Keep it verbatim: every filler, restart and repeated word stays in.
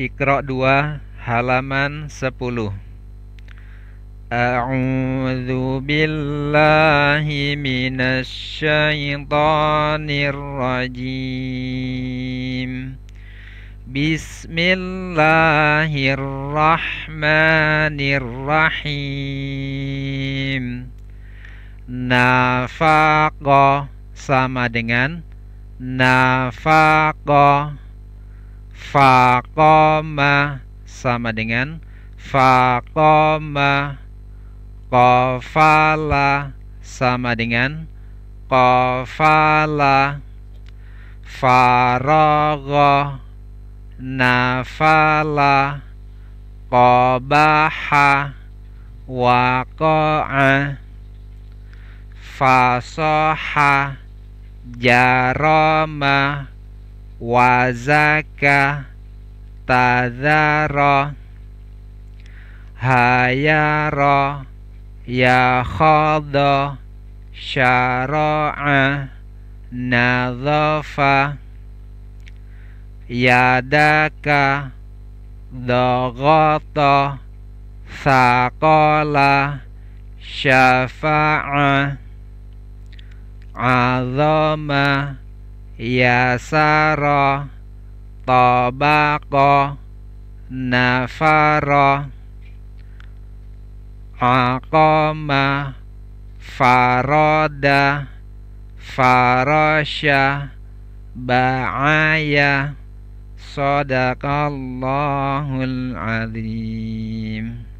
Iqro dua halaman sepuluh. A'udzu billahi minasy syaithanir rajim. Bismillahirrahmanirrahim. Nafaqah sama dengan nafaqah. Faqamah sama dengan faqamah. Qafala sama dengan qafala. Faragha nafala. Qabaha waqa'a. Fasaha jarama. Wazaka tadhara. Hayara ya khadha. Syara'a nadhafa. Yadaka dhaghata. Thaqala syafa'a. Azama yasara. Tabaqa nafara. Aqama farada. Farasha ba'aya. Sadaqallahul azim.